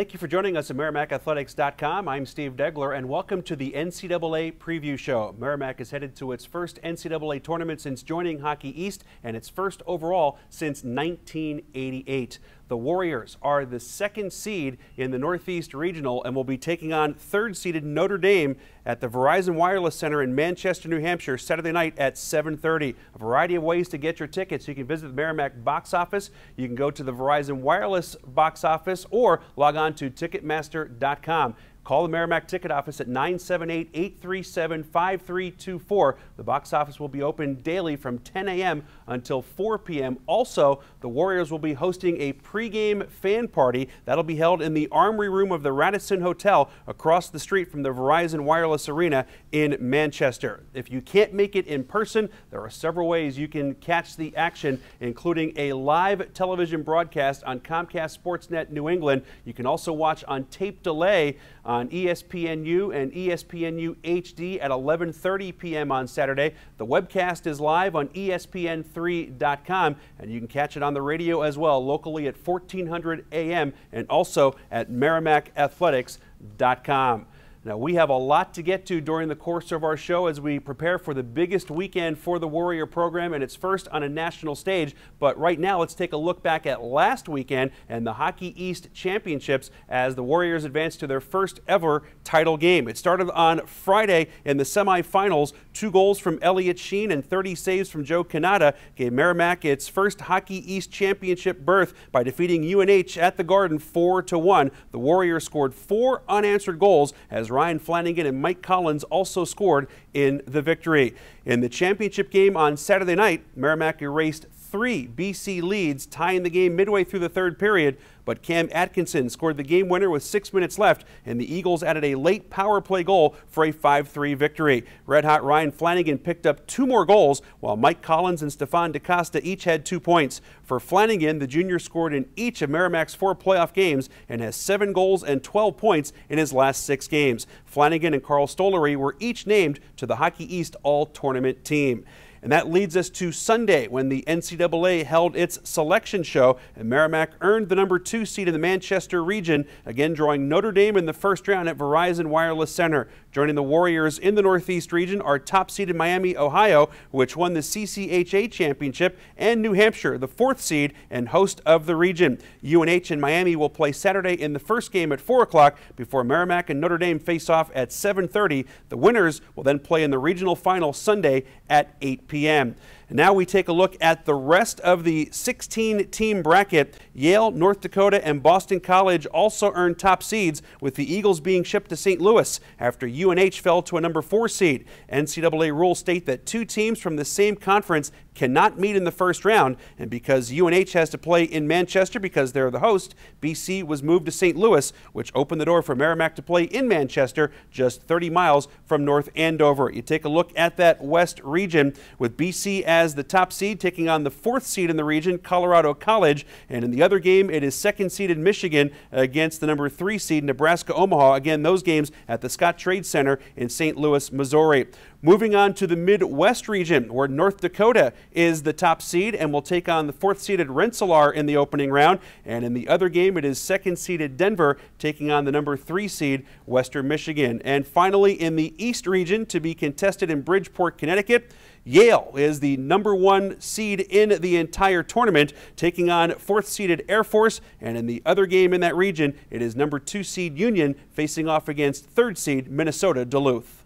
Thank you for joining us at MerrimackAthletics.com. I'm Steve Degler, and welcome to the NCAA Preview Show. Merrimack is headed to its first NCAA tournament since joining Hockey East and its first overall since 1988. The Warriors are the second seed in the Northeast Regional and will be taking on third-seeded Notre Dame at the Verizon Wireless Center in Manchester, New Hampshire, Saturday night at 7:30. A variety of ways to get your tickets. You can visit the Merrimack box office, you can go to the Verizon Wireless box office, or log on to Ticketmaster.com. Call the Merrimack ticket office at 978-837-5324. The box office will be open daily from 10 a.m. until 4 p.m. Also, the Warriors will be hosting a pregame fan party that'll be held in the Armory Room of the Radisson Hotel across the street from the Verizon Wireless Arena in Manchester. If you can't make it in person, there are several ways you can catch the action, including a live television broadcast on Comcast Sportsnet New England. You can also watch on tape delay on ESPNU and ESPNU HD at 11:30 p.m. on Saturday. The webcast is live on ESPN3.com, and you can catch it on the radio as well, locally at 1400 a.m. and also at MerrimackAthletics.com. Now, we have a lot to get to during the course of our show as we prepare for the biggest weekend for the Warrior program and its first on a national stage. But right now, let's take a look back at last weekend and the Hockey East Championships as the Warriors advanced to their first ever title game. It started on Friday in the semifinals. 2 goals from Elliott Sheen and 30 saves from Joe Cannata gave Merrimack its first Hockey East Championship berth by defeating UNH at the Garden 4-1. The Warriors scored 4 unanswered goals as Ryan Flanigan and Mike Collins also scored in the victory. In the championship game on Saturday night, Merrimack erased 3 BC leads, tying the game midway through the 3rd period, but Cam Atkinson scored the game winner with 6 minutes left, and the Eagles added a late power play goal for a 5-3 victory. Red Hot Ryan Flanigan picked up 2 more goals, while Mike Collins and Stephane Da Costa each had 2 points. For Flanigan, the junior scored in each of Merrimack's 4 playoff games and has 7 goals and 12 points in his last 6 games. Flanigan and Karl Stollery were each named to the Hockey East All-Tournament team. And that leads us to Sunday when the NCAA held its selection show and Merrimack earned the number 2 seed in the Manchester region, again drawing Notre Dame in the first round at Verizon Wireless Center. Joining the Warriors in the Northeast region are top-seeded Miami, Ohio, which won the CCHA championship, and New Hampshire, the 4th seed and host of the region. UNH and Miami will play Saturday in the first game at 4 o'clock before Merrimack and Notre Dame face off at 7:30. The winners will then play in the regional final Sunday at 8 p.m. Now we take a look at the rest of the 16-team bracket. Yale, North Dakota, and Boston College also earned top seeds, with the Eagles being shipped to St. Louis after UNH fell to a number 4 seed. NCAA rules state that 2 teams from the same conference cannot meet in the first round, and because UNH has to play in Manchester because they're the host, BC was moved to St. Louis, which opened the door for Merrimack to play in Manchester, just 30 miles from North Andover. You take a look at that West region with BC as the top seed taking on the 4th seed in the region, Colorado College, and in the other game it is 2nd-seeded Michigan against the number 3 seed Nebraska Omaha. Again, those games at the Scott Trade Center in St. Louis, Missouri. Moving on to the Midwest region, where North Dakota is the top seed and will take on the 4th-seeded Rensselaer in the opening round. And in the other game, it is 2nd-seeded Denver taking on the number 3 seed Western Michigan. And finally, in the East region, to be contested in Bridgeport, Connecticut, Yale is the number 1 seed in the entire tournament, taking on 4th-seeded Air Force. And in the other game in that region, it is number 2 seed Union facing off against 3rd seed Minnesota Duluth.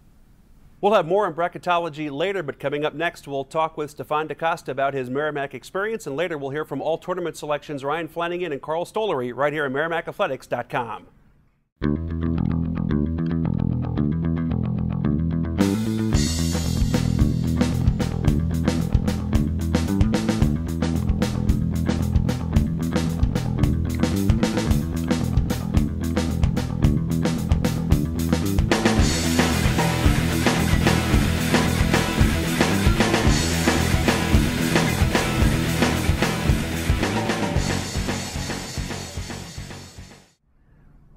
We'll have more on bracketology later, but coming up next, we'll talk with Stephane Da Costa about his Merrimack experience, and later we'll hear from all tournament selections Ryan Flanigan and Karl Stollery right here at MerrimackAthletics.com.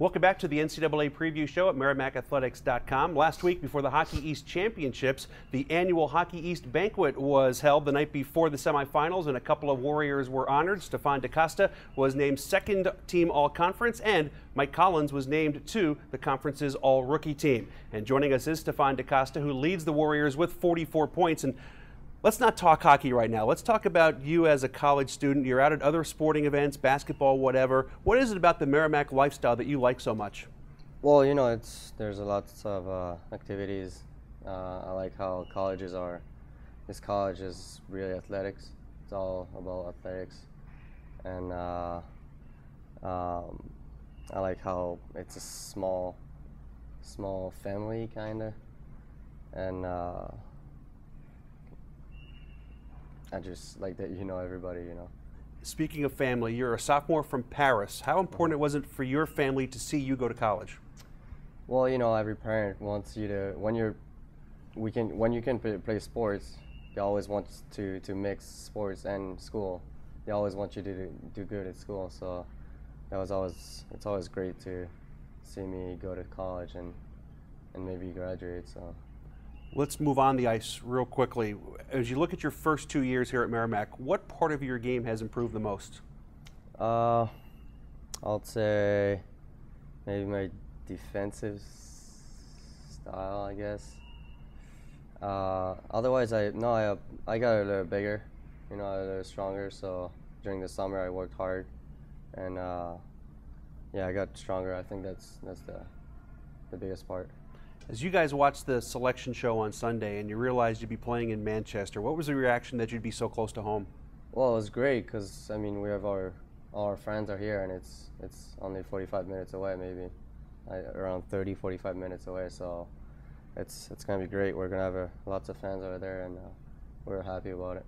Welcome back to the NCAA preview show at MerrimackAthletics.com. Last week, before the Hockey East Championships, the annual Hockey East banquet was held the night before the semifinals, and a couple of Warriors were honored. Stephane Da Costa was named second team All-Conference, and Mike Collins was named to the conference's All-Rookie team. And joining us is Stephane Da Costa, who leads the Warriors with 44 points. And let's not talk hockey right now. Let's talk about you as a college student. You're out at other sporting events, basketball, whatever. What is it about the Merrimack lifestyle that you like so much? Well, you know, there's lots of activities. I like how colleges are. This college is really athletics. It's all about athletics. And I like how it's a small family, kind of. And I just like that, you know, everybody, you know. Speaking of family, you're a sophomore from Paris. How important was it for your family to see you go to college? Well, you know, every parent wants you to, when you can play sports, they always want to mix sports and school. They always want you to do good at school. So that was always, it's always great to see me go to college and maybe graduate. So let's move on the ice real quickly. As you look at your first 2 years here at Merrimack, what part of your game has improved the most? I'll say maybe my defensive style, I guess. Otherwise, I got a little bigger, you know, a little stronger. So during the summer, I worked hard, and yeah, I got stronger. I think that's the biggest part. As you guys watched the selection show on Sunday and you realized you'd be playing in Manchester, what was the reaction that you'd be so close to home? Well, it was great because, I mean, we have all our friends are here, and it's only 45 minutes away, maybe around 30, 45 minutes away. So it's going to be great. We're going to have lots of fans over there, and we're happy about it.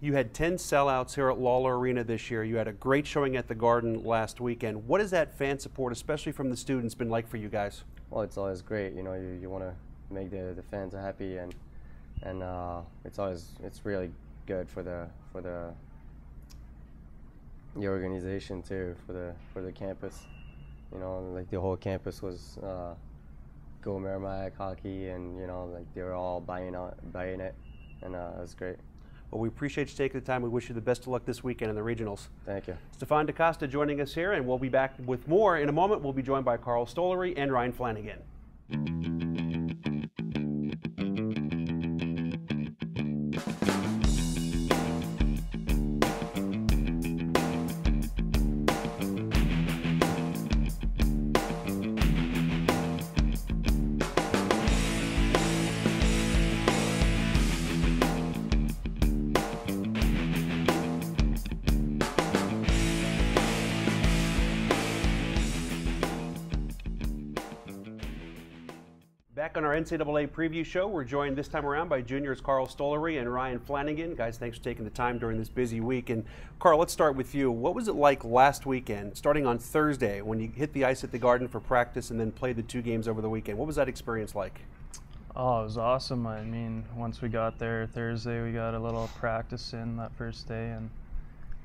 You had 10 sellouts here at Lawler Arena this year. You had a great showing at the Garden last weekend. What has that fan support, especially from the students, been like for you guys? Well, it's always great. You know, you want to make the fans happy, and it's always, it's really good for the organization too, for the campus. You know, like the whole campus was Go Merrimack Hockey, and you know, like they were all buying it, and it was great. Well, we appreciate you taking the time. We wish you the best of luck this weekend in the regionals. Thank you. Stephane Da Costa joining us here, and we'll be back with more in a moment. We'll be joined by Karl Stollery and Ryan Flanigan. Back on our NCAA preview show, we're joined this time around by juniors Karl Stollery and Ryan Flanigan. Guys, thanks for taking the time during this busy week. And Karl, let's start with you. What was it like last weekend, starting on Thursday, when you hit the ice at the Garden for practice and then played the two games over the weekend? What was that experience like? Oh, it was awesome. I mean, once we got there Thursday, we got a little practice in that first day, and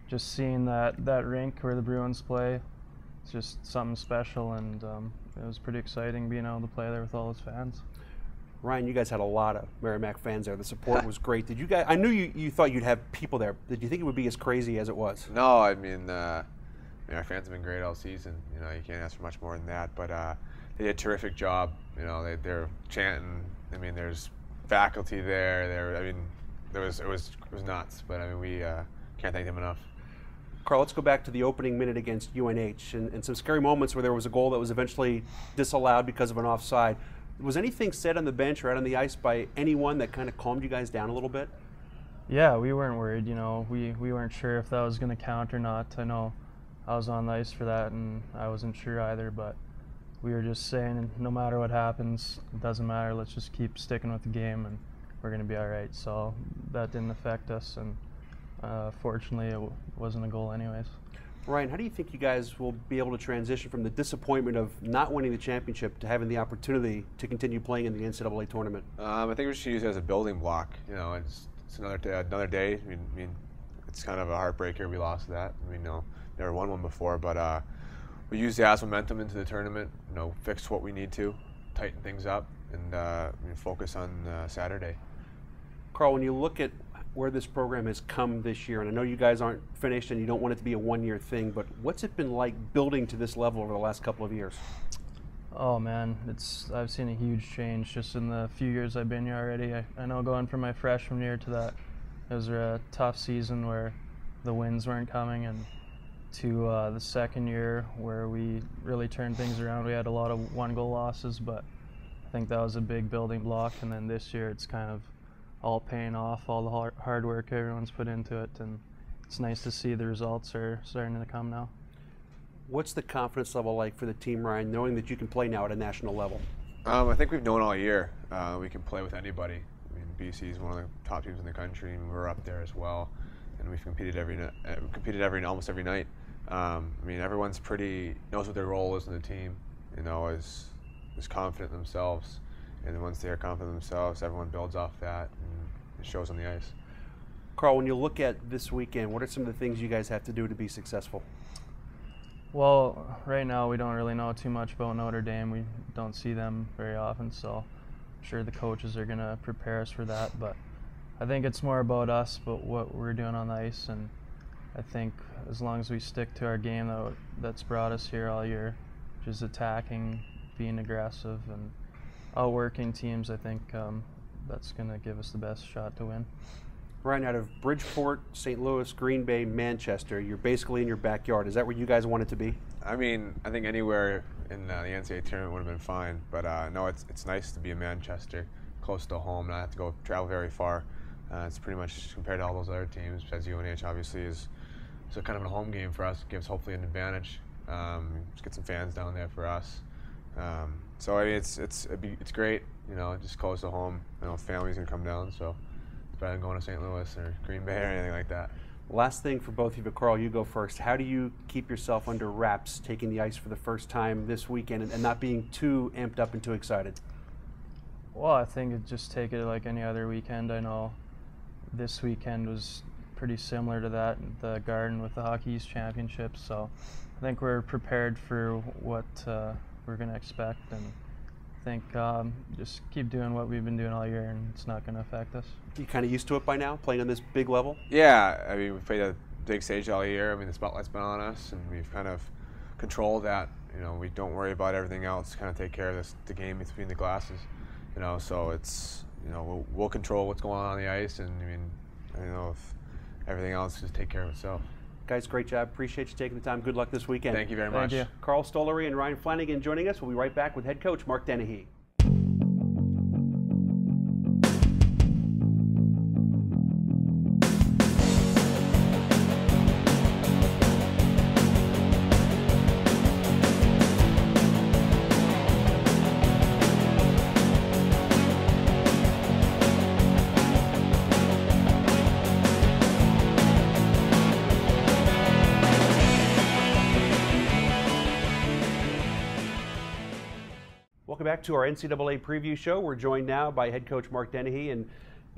just seeing that rink where the Bruins play, it's just something special, and it was pretty exciting being able to play there with all those fans. Ryan, you guys had a lot of Merrimack fans there. The support was great. Did you guys? I knew you thought you'd have people there. Did you think it would be as crazy as it was? No, I mean, our fans have been great all season. You know, you can't ask for much more than that. But they did a terrific job. You know, they're chanting. I mean, there's faculty there. It was nuts. But I mean, we can't thank them enough. Karl, let's go back to the opening minute against UNH and some scary moments where there was a goal that was eventually disallowed because of an offside. Was anything said on the bench or out on the ice by anyone that kind of calmed you guys down a little bit? Yeah, we weren't worried. You know, we weren't sure if that was going to count or not. I know I was on the ice for that, and I wasn't sure either, but we were just saying, no matter what happens, it doesn't matter. Let's just keep sticking with the game, and we're going to be all right. So that didn't affect us, and fortunately, it wasn't a goal anyways. Ryan, how do you think you guys will be able to transition from the disappointment of not winning the championship to having the opportunity to continue playing in the NCAA tournament? I think we should use it as a building block. You know, it's another day. I mean, it's kind of a heartbreaker we lost that. I mean, no, never won one before, but we use the AS momentum into the tournament, you know, fix what we need to, tighten things up, and focus on Saturday. Karl, when you look at where this program has come this year, and I know you guys aren't finished and you don't want it to be a one-year thing, but what's it been like building to this level over the last couple of years? Oh man, I've seen a huge change just in the few years I've been here already. I know going from my freshman year to that, it was a tough season where the wins weren't coming, and to the second year where we really turned things around. We had a lot of one-goal losses, but I think that was a big building block, and then this year it's kind of all paying off, all the hard work everyone's put into it, and it's nice to see the results are starting to come now. What's the confidence level like for the team, Ryan, knowing that you can play now at a national level? I think we've known all year we can play with anybody. I mean, BC is one of the top teams in the country, and we're up there as well, and we've competed almost every night. I mean, everyone's knows what their role is in the team, you know, is confident in themselves, and once they're confident in themselves, everyone builds off that, and it shows on the ice. Karl, when you look at this weekend, what are some of the things you guys have to do to be successful? Well, right now we don't really know too much about Notre Dame. We don't see them very often, so I'm sure the coaches are going to prepare us for that. But I think it's more about us, but what we're doing on the ice. And I think as long as we stick to our game that's brought us here all year, just attacking, being aggressive, and outworking teams, I think that's going to give us the best shot to win. Ryan, out of Bridgeport, St. Louis, Green Bay, Manchester, you're basically in your backyard. Is that where you guys want it to be? I mean, I think anywhere in the NCAA tournament would have been fine, but no, it's nice to be in Manchester, close to home, not have to go travel very far. It's pretty much, compared to all those other teams, besides UNH obviously, is kind of a home game for us. It gives hopefully an advantage. Just get some fans down there for us. So I mean, it's great, you know, just close to home. You know, families can come down, so. Better than going to St. Louis or Green Bay or anything like that. Last thing for both of you, but Karl, you go first. How do you keep yourself under wraps taking the ice for the first time this weekend and not being too amped up and too excited? Well, I think it just take it like any other weekend. I know this weekend was pretty similar to that, the Garden with the Hockey East Championship, so I think we're prepared for what we're going to expect, and I think just keep doing what we've been doing all year, and it's not going to affect us. You kind of used to it by now, playing on this big level? Yeah, I mean, we played a big stage all year. I mean, the spotlight's been on us, and we've kind of controlled that. You know, we don't worry about everything else, kind of take care of the game between the glasses. You know, so it's, you know, we'll control what's going on the ice, and I mean, I don't know if everything else just take care of itself. Guys, great job. Appreciate you taking the time. Good luck this weekend. Thank you very much. Thank you. Karl Stollery and Ryan Flanigan joining us. We'll be right back with head coach Mark Dennehy. Back to our NCAA preview show. We're joined now by head coach Mark Dennehy. And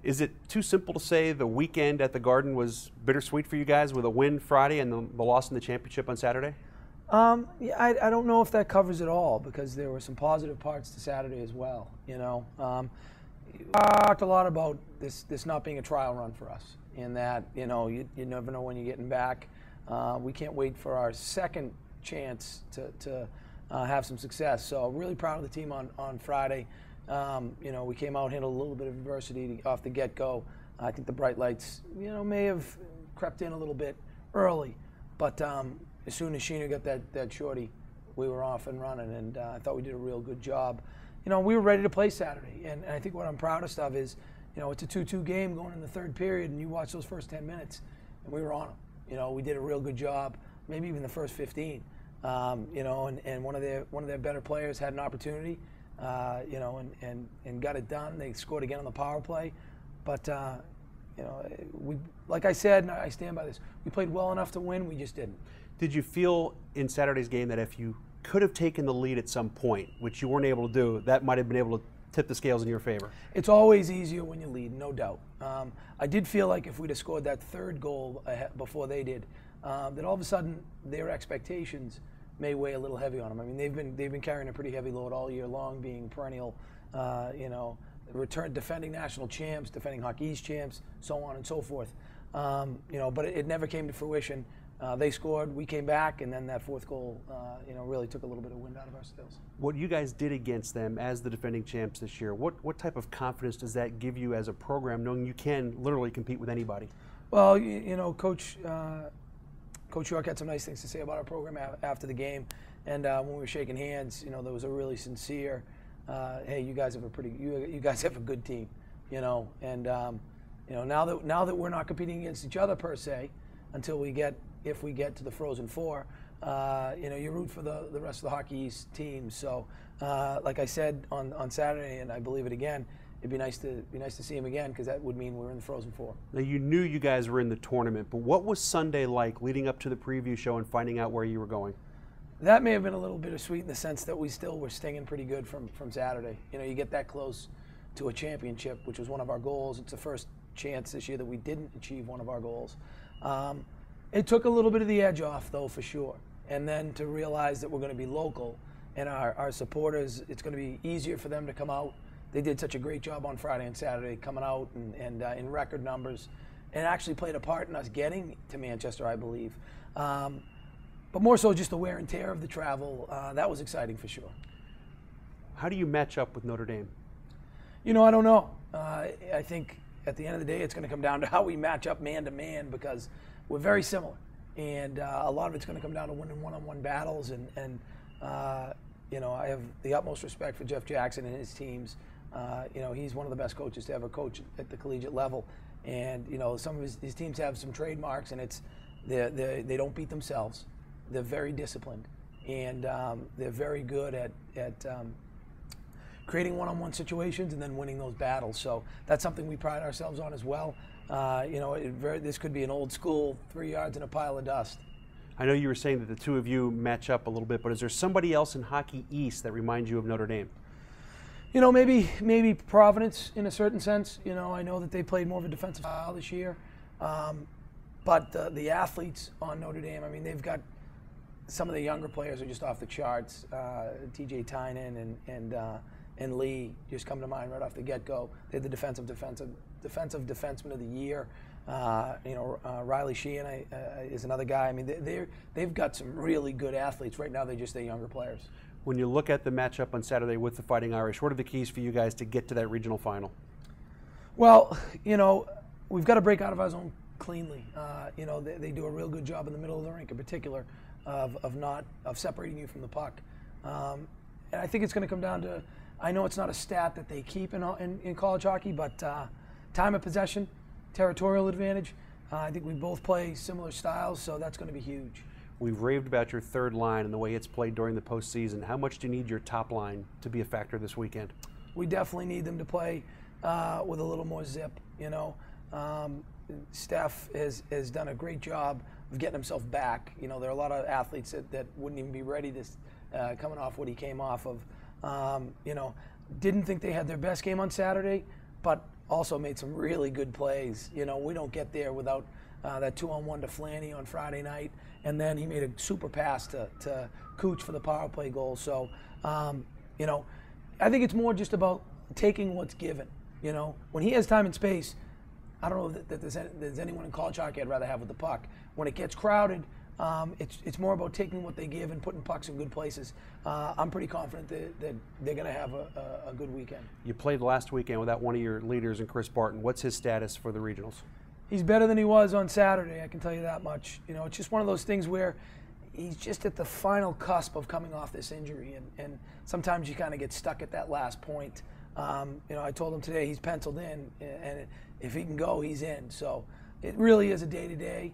is it too simple to say the weekend at the Garden was bittersweet for you guys with a win Friday and the loss in the championship on Saturday? Yeah, I don't know if that covers it all, because there were some positive parts to Saturday as well. You know, we talked a lot about this not being a trial run for us, in that, you know, you never know when you're getting back. We can't wait for our second chance to have some success. So really proud of the team on Friday. You know, we came out, handled a little bit of adversity off the get-go. I think the bright lights, you know, may have crept in a little bit early, but as soon as Sheena got that shorty, we were off and running, and I thought we did a real good job. You know, we were ready to play Saturday, and I think what I'm proudest of is, you know, it's a 2-2 game going in the third period, and you watch those first 10 minutes, and we were on them. You know, we did a real good job, maybe even the first 15. You know, and one of their better players had an opportunity, you know, and got it done. They scored again on the power play, but you know, we, like I said, and I stand by this, we played well enough to win. We just didn't. Did you feel in Saturday's game that if you could have taken the lead at some point, which you weren't able to do, that might have been able to tip the scales in your favor? It's always easier when you lead, no doubt. I did feel like if we'd have scored that third goal before they did, that all of a sudden their expectations may weigh a little heavy on them. I mean, they've been carrying a pretty heavy load all year long, being perennial, defending national champs, defending Hockey East champs, so on and so forth. But it never came to fruition. They scored, we came back, and then that fourth goal, really took a little bit of wind out of our sails. What you guys did against them as the defending champs this year, what type of confidence does that give you as a program, knowing you can literally compete with anybody? Well, Coach York had some nice things to say about our program after the game, and when we were shaking hands, there was a really sincere, hey, you guys have a good team, and now that we're not competing against each other per se, until if we get to the Frozen Four, you root for the rest of the Hockey East team. So, like I said on Saturday, and I believe it again, it'd be nice to see him again, because that would mean we're in the Frozen Four. Now, you knew you guys were in the tournament, but what was Sunday like leading up to the preview show and finding out where you were going? That may have been a little bittersweet in the sense that we still were stinging pretty good from Saturday. You get that close to a championship, which was one of our goals. It's the first chance this year that we didn't achieve one of our goals. It took a little bit of the edge off, though, for sure. And then to realize that we're going to be local and our supporters, it's going to be easier for them to come out. They did such a great job on Friday and Saturday, coming out and in record numbers, and actually played a part in us getting to Manchester, I believe. But more so just the wear and tear of the travel. That was exciting for sure. How do you match up with Notre Dame? I don't know. I think at the end of the day, it's going to come down to how we match up man to man, because we're very similar. And a lot of it's going to come down to winning one-on-one battles. And I have the utmost respect for Jeff Jackson and his teams. He's one of the best coaches to ever coach at the collegiate level. And, some of his teams have some trademarks, and it's they don't beat themselves. They're very disciplined. And they're very good at creating one-on-one situations and then winning those battles. So that's something we pride ourselves on as well. This could be an old school 3 yards in a pile of dust. I know you were saying that the two of you match up a little bit, but is there somebody else in Hockey East that reminds you of Notre Dame? Maybe Providence in a certain sense. I know that they played more of a defensive style this year, but the athletes on Notre Dame, I mean, they've got some of the younger players are just off the charts. T.J. Tynan and Lee just come to mind right off the get-go. They're the defensive defenseman of the year. Riley Sheehan is another guy. I mean, they've got some really good athletes. Right now, they're younger players. When you look at the matchup on Saturday with the Fighting Irish, what are the keys for you guys to get to that regional final? Well, we've got to break out of our zone cleanly. They do a real good job in the middle of the rink, in particular, of separating you from the puck. And I think it's going to come down to, I know it's not a stat that they keep in college hockey, but time of possession, territorial advantage. I think we both play similar styles, so that's going to be huge. We've raved about your third line and the way it's played during the postseason. How much do you need your top line to be a factor this weekend? We definitely need them to play with a little more zip. Steph has done a great job of getting himself back. There are a lot of athletes that wouldn't even be ready this coming off what he came off of. Didn't think they had their best game on Saturday, but also made some really good plays. We don't get there without that 2-on-1 to Flanny on Friday night, and then he made a super pass to Cooch for the power play goal. So, I think it's more just about taking what's given. When he has time and space, I don't know that there's anyone in college hockey I'd rather have with the puck. When it gets crowded, it's more about taking what they give and putting pucks in good places. I'm pretty confident that they're going to have a good weekend. You played last weekend without one of your leaders in Chris Barton. What's his status for the regionals? He's better than he was on Saturday, I can tell you that much. It's just one of those things where he's just at the final cusp of coming off this injury, and sometimes you kind of get stuck at that last point. I told him today he's penciled in, and if he can go, he's in. So it really is a day-to-day.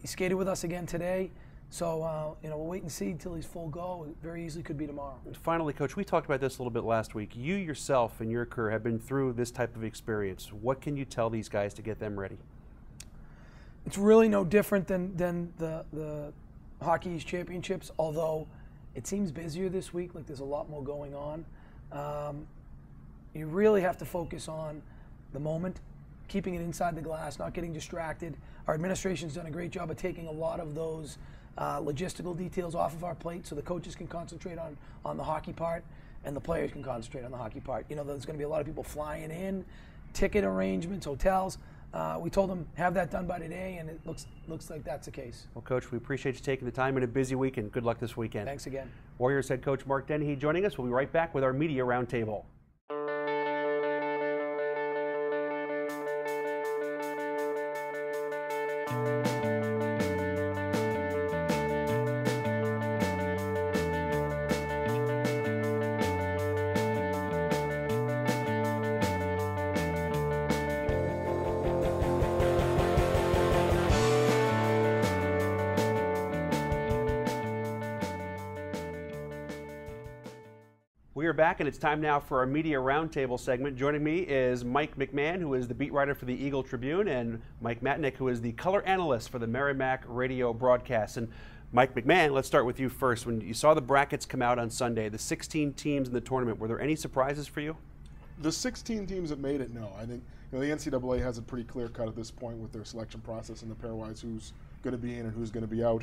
He skated with us again today, so we'll wait and see until he's full go. It very easily could be tomorrow. And finally, Coach, we talked about this a little bit last week. You yourself in your career have been through this type of experience. What can you tell these guys to get them ready? It's really no different than the Hockey East Championships, although it seems busier this week, like there's a lot more going on. You really have to focus on the moment, keeping it inside the glass, not getting distracted. Our administration's done a great job of taking a lot of those logistical details off of our plate so the coaches can concentrate on the hockey part and the players can concentrate on the hockey part. You know, there's going to be a lot of people flying in, ticket arrangements, hotels. We told them, have that done by today, and it looks like that's the case. Well, Coach, we appreciate you taking the time in a busy weekend. Good luck this weekend. Thanks again. Warriors head coach Mark Dennehy joining us. We'll be right back with our media roundtable. Back, and it's time now for our media roundtable segment. Joining me is Mike McMahon, who is the beat writer for the Eagle Tribune, and Mike Matnick, who is the color analyst for the Merrimack radio broadcast. And Mike McMahon, let's start with you first. When you saw the brackets come out on Sunday, the 16 teams in the tournament, were there any surprises for you? The 16 teams that made it, no. I think, you know, the NCAA has it pretty clear cut at this point with their selection process and the pairwise, who's going to be in and who's going to be out.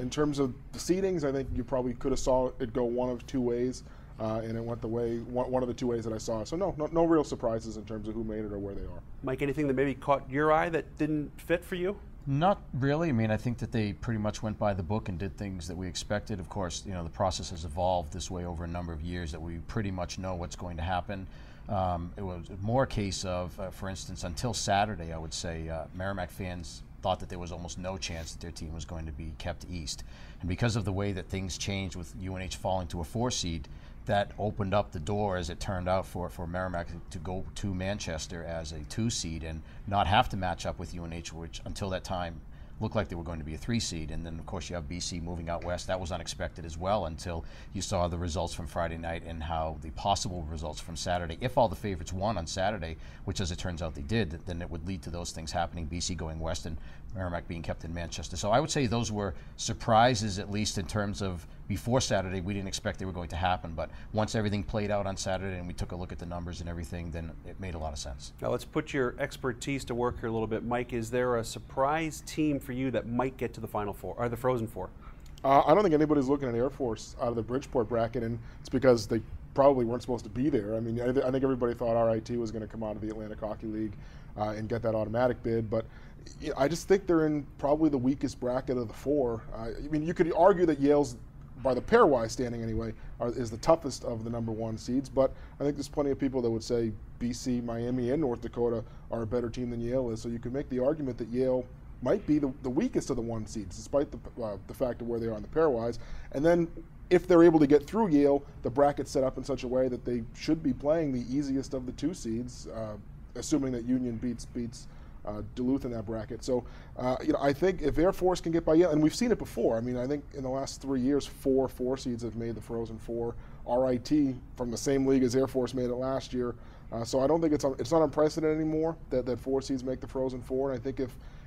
In terms of the seedings, I think you probably could have saw it go one of two ways. And it went the way, one of the two ways that I saw. So no real surprises in terms of who made it or where they are. Mike, anything that maybe caught your eye that didn't fit for you? Not really. I mean, I think that they pretty much went by the book and did things that we expected. Of course, you know, the process has evolved this way over a number of years that we pretty much know what's going to happen. It was more a case of, for instance, until Saturday, I would say, Merrimack fans thought that there was almost no chance that their team was going to be kept east. And because of the way that things changed with UNH falling to a 4 seed, that opened up the door, as it turned out, for Merrimack to go to Manchester as a 2 seed and not have to match up with UNH, which until that time looked like they were going to be a 3 seed. And then, of course, you have BC moving out west. That was unexpected as well until you saw the results from Friday night and how the possible results from Saturday, if all the favorites won on Saturday, which as it turns out they did, then it would lead to those things happening, BC going west and Merrimack being kept in Manchester. So I would say those were surprises, at least in terms of before Saturday, we didn't expect they were going to happen. But once everything played out on Saturday and we took a look at the numbers and everything, then it made a lot of sense. Now let's put your expertise to work here a little bit. Mike, is there a surprise team for you that might get to the Final Four, or the Frozen Four? I don't think anybody's looking at Air Force out of the Bridgeport bracket, and it's because they probably weren't supposed to be there. I mean, I think everybody thought RIT was going to come out of the Atlantic Hockey League and get that automatic bid, but I just think they're in probably the weakest bracket of the four. I mean, you could argue that Yale's, by the pairwise standing anyway, is the toughest of the #1 seeds, but I think there's plenty of people that would say BC, Miami, and North Dakota are a better team than Yale is, so you could make the argument that Yale might be the weakest of the 1 seeds, despite the fact of where they are in the pairwise. And then if they're able to get through Yale, the bracket's set up in such a way that they should be playing the easiest of the 2 seeds, assuming that Union beats Duluth in that bracket. So you know, I think if Air Force can get by Yale, and we've seen it before. I mean, I think in the last 3 years, 4 4 seeds have made the Frozen Four. RIT from the same league as Air Force made it last year. So I don't think it's not unprecedented anymore that 4 seeds make the Frozen Four. And I think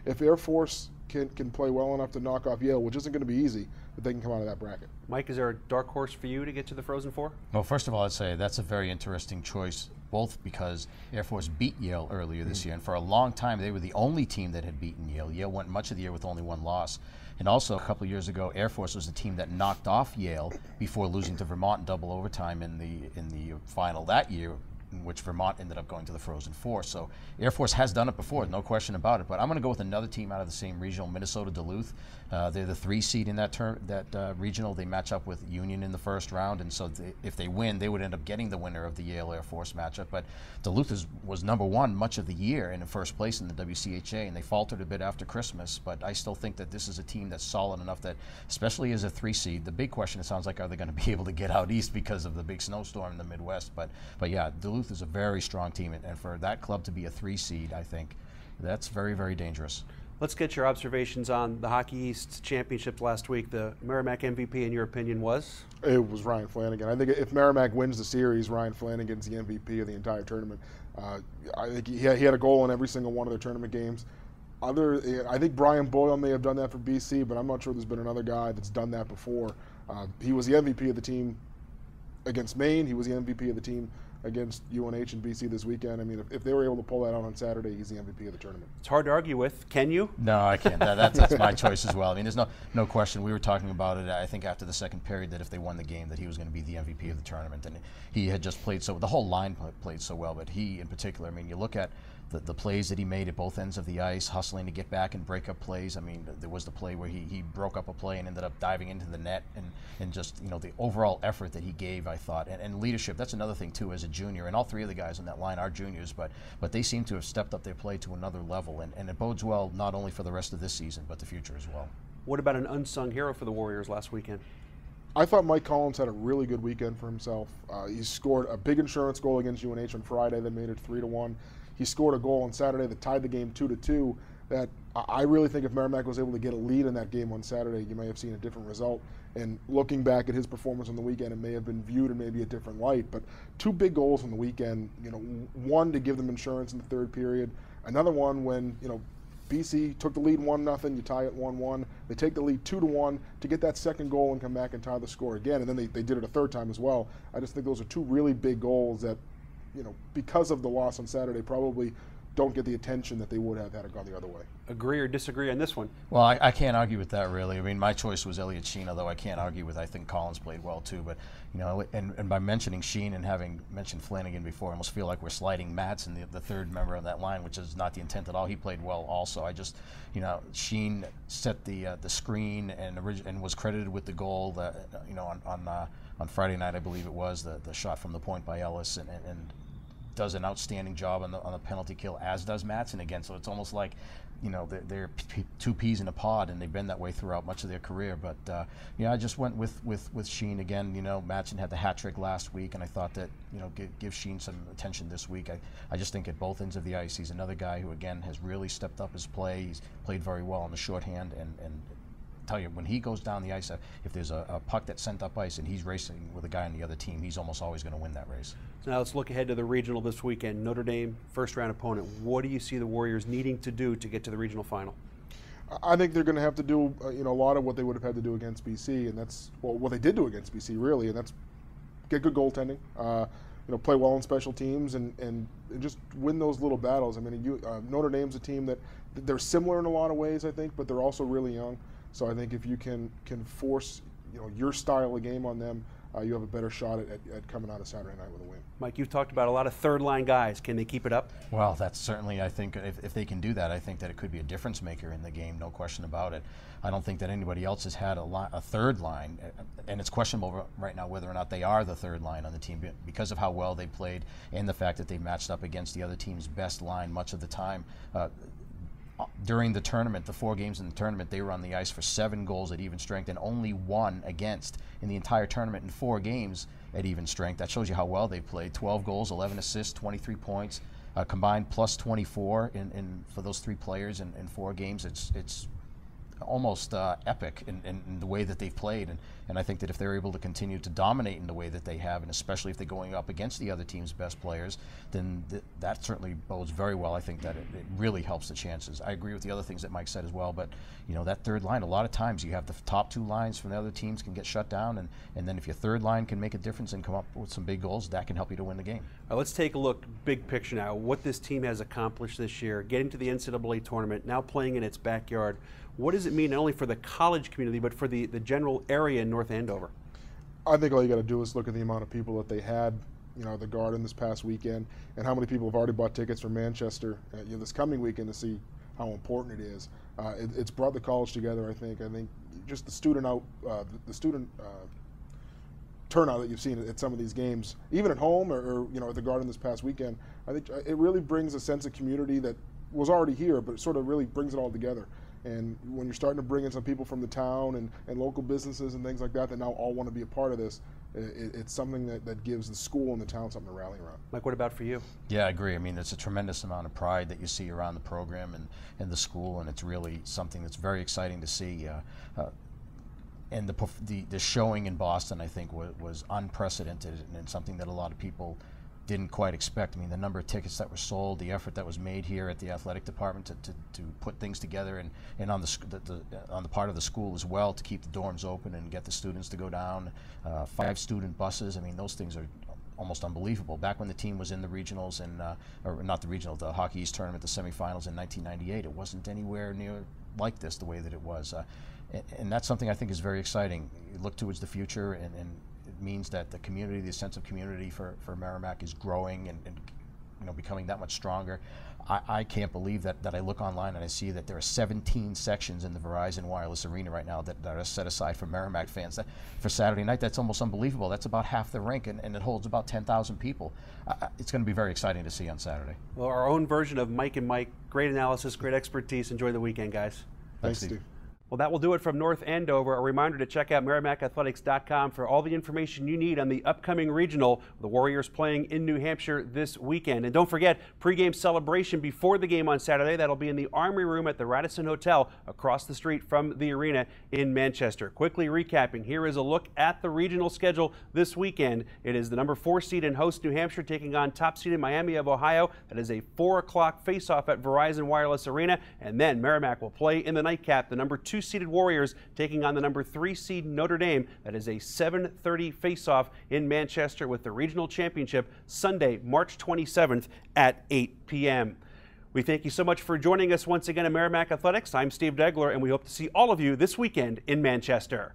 if Air Force can play well enough to knock off Yale, which isn't going to be easy, but they can come out of that bracket. Mike, is there a dark horse for you to get to the Frozen Four? Well, first of all, I'd say that's a very interesting choice, both because Air Force beat Yale earlier this year, and for a long time they were the only team that had beaten Yale. Yale went much of the year with only 1 loss. And also a couple of years ago, Air Force was the team that knocked off Yale before losing to Vermont in double overtime in the final that year, in which Vermont ended up going to the Frozen Four. So Air Force has done it before, no question about it. But I'm going to go with another team out of the same regional, Minnesota Duluth. They're the 3 seed in that regional. They match up with Union in the first round, and so if they win, they would end up getting the winner of the Yale Air Force matchup. But Duluth was #1 much of the year and in first place in the WCHA, and they faltered a bit after Christmas. But I still think that this is a team that's solid enough that, especially as a 3 seed, the big question, it sounds like, are they going to be able to get out east because of the big snowstorm in the Midwest? But yeah, Duluth is a very strong team, and for that club to be a 3 seed, I think that's very, very dangerous. Let's get your observations on the Hockey East championships last week. The Merrimack MVP, in your opinion, was? It was Ryan Flanigan. I think if Merrimack wins the series, Ryan Flanigan's the MVP of the entire tournament. I think he had a goal in every single one of their tournament games. I think Brian Boyle may have done that for BC, but I'm not sure there's been another guy that's done that before. He was the MVP of the team against Maine. He was the MVP of the team against UNH and BC this weekend. I mean, if they were able to pull that out on Saturday, he's the MVP of the tournament. It's hard to argue with. Can you? No, I can't. That's my choice as well. I mean, there's no question. We were talking about it, I think, after the second period, that if they won the game, that he was going to be the MVP of the tournament. And he had just played so – the whole line played so well, but he in particular. I mean, you look at the plays that he made at both ends of the ice, hustling to get back and break up plays. I mean, there was the play where he broke up a play and ended up diving into the net, and just, you know, the overall effort that he gave, I thought, and leadership. That's another thing too, as a junior, and all three of the guys on that line are juniors, but they seem to have stepped up their play to another level, and it bodes well not only for the rest of this season but the future as well. What about an unsung hero for the Warriors last weekend? I thought Mike Collins had a really good weekend for himself. He scored a big insurance goal against UNH on Friday that made it 3-1. He scored a goal on Saturday that tied the game 2-2. That I really think if Merrimack was able to get a lead in that game on Saturday, you may have seen a different result. And looking back at his performance on the weekend, it may have been viewed in maybe a different light. But two big goals on the weekend, you know, one to give them insurance in the third period, another one when, you know, BC took the lead 1-0, you tie it 1-1. They take the lead 2-1 to get that second goal and come back and tie the score again. And then they did it a third time as well. I just think those are two really big goals that, you know, because of the loss on Saturday, probably don't get the attention that they would have had it gone the other way. Agree or disagree on this one? Well, I can't argue with that, really. I mean, my choice was Elliott Sheen, although I can't argue with, I think Collins played well too, but, you know, and by mentioning Sheen and having mentioned Flanigan before, I almost feel like we're sliding Mattson, the third member of that line, which is not the intent at all. He played well also. I just, you know, Sheen set the screen and was credited with the goal that, you know, on Friday night, I believe it was, the shot from the point by Ellis, and does an outstanding job on the penalty kill, as does Mattson again. So it's almost like, you know, they're two peas in a pod, and they've been that way throughout much of their career. But yeah, I just went with Sheen again. You know, Mattson had the hat trick last week, and I thought that, you know, give Sheen some attention this week. I just think at both ends of the ice, he's another guy who again has really stepped up his play. He's played very well on the shorthand, and tell you, when he goes down the ice, if there's a puck that's sent up ice and he's racing with a guy on the other team, he's almost always going to win that race. So now let's look ahead to the regional this weekend. Notre Dame, first round opponent. What do you see the Warriors needing to do to get to the regional final? I think they're going to have to do, you know, a lot of what they would have had to do against BC, and that's, well, what they did do against BC, really, and that's get good goaltending, you know, play well on special teams, and just win those little battles. I mean, Notre Dame's a team that they're similar in a lot of ways, I think, but they're also really young. So I think if you can force, you know, your style of game on them, you have a better shot at coming out of Saturday night with a win. Mike, you've talked about a lot of third-line guys. Can they keep it up? Well, that's certainly, I think, if they can do that, I think that it could be a difference maker in the game, no question about it. I don't think that anybody else has had a third line, and it's questionable right now whether or not they are the third line on the team because of how well they played and the fact that they matched up against the other team's best line much of the time. During the tournament, the 4 games in the tournament, they were on the ice for 7 goals at even strength and only 1 against in the entire tournament in 4 games at even strength. That shows you how well they played. 12 goals, 11 assists, 23 points, combined plus 24 in for those 3 players in 4 games. It's almost epic in the way that they've played, and I think that if they're able to continue to dominate in the way that they have, and especially if they're going up against the other team's best players, then that certainly bodes very well. I think that it really helps the chances. I agree with the other things that Mike said as well, but, you know, that third line, a lot of times you have the top 2 lines from the other teams can get shut down, and then if your third line can make a difference and come up with some big goals, that can help you to win the game. All right, let's take a look big picture now, what this team has accomplished this year, getting to the NCAA tournament, now playing in its backyard. What does it mean not only for the college community, but for the general area in North Andover? I think all you got to do is look at the amount of people that they had, you know, the Garden this past weekend, and how many people have already bought tickets for Manchester, you know, this coming weekend to see how important it is. It's brought the college together, I think. I think just the student turnout that you've seen at some of these games, even at home or you know, at the Garden this past weekend, I think it really brings a sense of community that was already here, but it sort of really brings it all together. And when you're starting to bring in some people from the town and local businesses and things like that now all want to be a part of this, it's something that gives the school and the town something to rally around. Mike, what about for you? Yeah, I agree. I mean, it's a tremendous amount of pride that you see around the program and the school, and it's really something that's very exciting to see. And the showing in Boston, I think, was unprecedented and something that a lot of people didn't quite expect. I mean, the number of tickets that were sold, the effort that was made here at the athletic department to put things together, and on the part of the school as well to keep the dorms open and get the students to go down, 5 student buses. I mean, those things are almost unbelievable. Back when the team was in the regionals and, or not the regional, the Hockey East tournament, the semifinals in 1998, it wasn't anywhere near like this the way that it was. And that's something I think is very exciting. You look towards the future, and it means that the community, the sense of community for Merrimack is growing and you know, becoming that much stronger. I can't believe that I look online and I see that there are 17 sections in the Verizon Wireless Arena right now that are set aside for Merrimack fans. That, for Saturday night, that's almost unbelievable. That's about half the rink, and it holds about 10,000 people. It's going to be very exciting to see on Saturday. Well, our own version of Mike and Mike. Great analysis, great expertise. Enjoy the weekend, guys. Thanks, Steve. Well, that will do it from North Andover. A reminder to check out MerrimackAthletics.com for all the information you need on the upcoming regional, the Warriors playing in New Hampshire this weekend. And don't forget, pregame celebration before the game on Saturday. That'll be in the Armory Room at the Radisson Hotel across the street from the arena in Manchester. Quickly recapping, here is a look at the regional schedule this weekend. It is the number 4 seed and host New Hampshire taking on top seed in Miami of Ohio. That is a 4 o'clock faceoff at Verizon Wireless Arena. And then Merrimack will play in the nightcap, the number 2 seeded Warriors taking on the number 3 seed Notre Dame. That is a 7:30 face-off in Manchester, with the regional championship Sunday, March 27th at 8 p.m. We thank you so much for joining us once again at Merrimack Athletics. I'm Steve Degler, and we hope to see all of you this weekend in Manchester.